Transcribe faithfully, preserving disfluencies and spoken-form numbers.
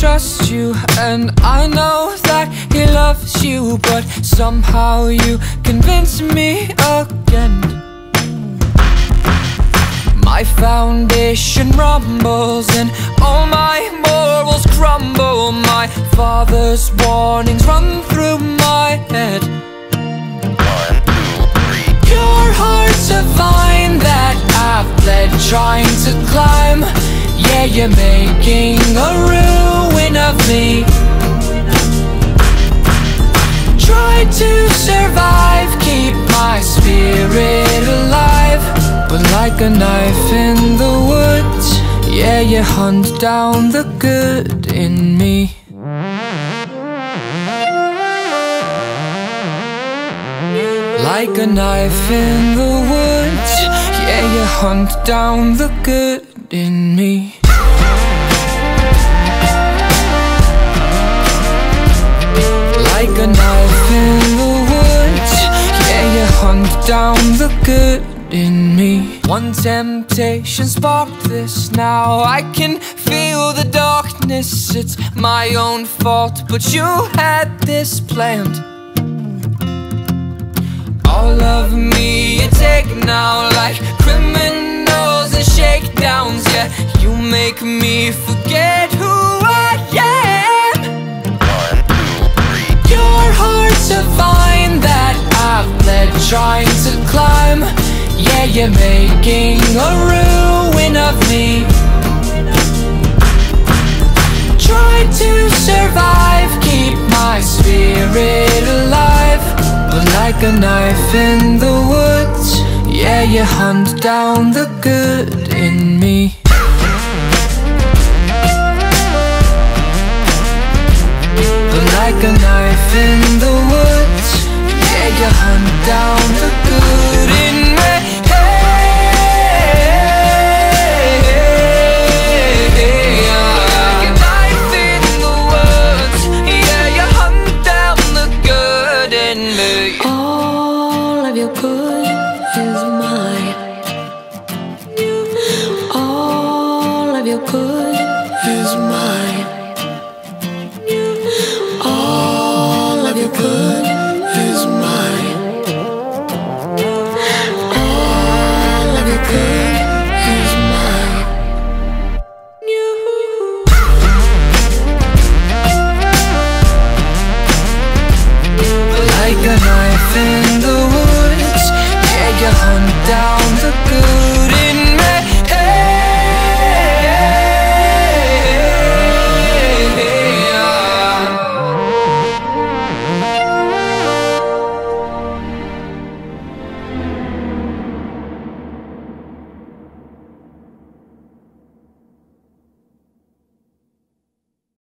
Trust you, and I know that he loves you, but somehow you convince me again. My foundation rumbles and all my morals crumble. My father's warnings run through my head. One, two, three. You're hard to find that I've bled trying to climb. Yeah, you're making a ruin of me. Try to survive, keep my spirit alive, but like a knife in the woods, yeah, you hunt down the good in me. Like a knife in the woods, yeah, you hunt down the good in me. Like a knife in the woods, yeah, you hunt down the good in me. One temptation sparked this, now I can feel the darkness. It's my own fault, but you had this planned. All of me you take now, like criminals and shakedowns, yeah, you make me forget who I am. One, two, three. You're hard to find that I've bled trying to climb. Yeah, you're making a ruin of me. Try to survive, keep my spirit alive, but like a knife in the woods, yeah, you hunt down the good in me. But like a knife in the woods, yeah, you hunt down the good in me. Like a knife in the woods, yeah, you hunt down the good in me. All of your good is mine. All of your good is mine. All of your good is mine. All of your good is mine. Like a knife in the woods, yeah, you hunt down